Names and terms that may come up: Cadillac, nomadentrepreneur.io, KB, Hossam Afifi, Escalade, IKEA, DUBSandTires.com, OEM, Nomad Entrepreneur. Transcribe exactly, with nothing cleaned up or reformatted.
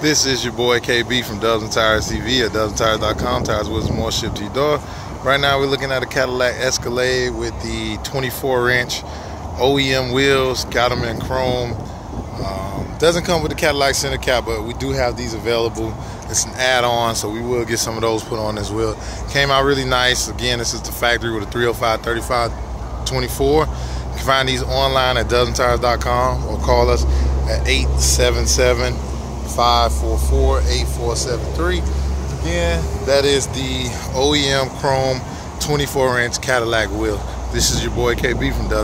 This is your boy K B from Dubs and Tires T V at Dubs and Tires dot com. Tires, wheels, more shipped to your door. Right now we're looking at a Cadillac Escalade with the twenty-four inch O E M wheels. Got them in chrome. Um, doesn't come with the Cadillac center cap, but we do have these available. It's an add-on, so we will get some of those put on as well. Came out really nice. Again, this is the factory with a three oh five, thirty-five, twenty-four. You can find these online at Dubs and Tires dot com or call us at eight seven seven, five four four, eight four seven three. Again, that is the O E M chrome twenty-four inch Cadillac wheel. This is your boy K B from Dubs.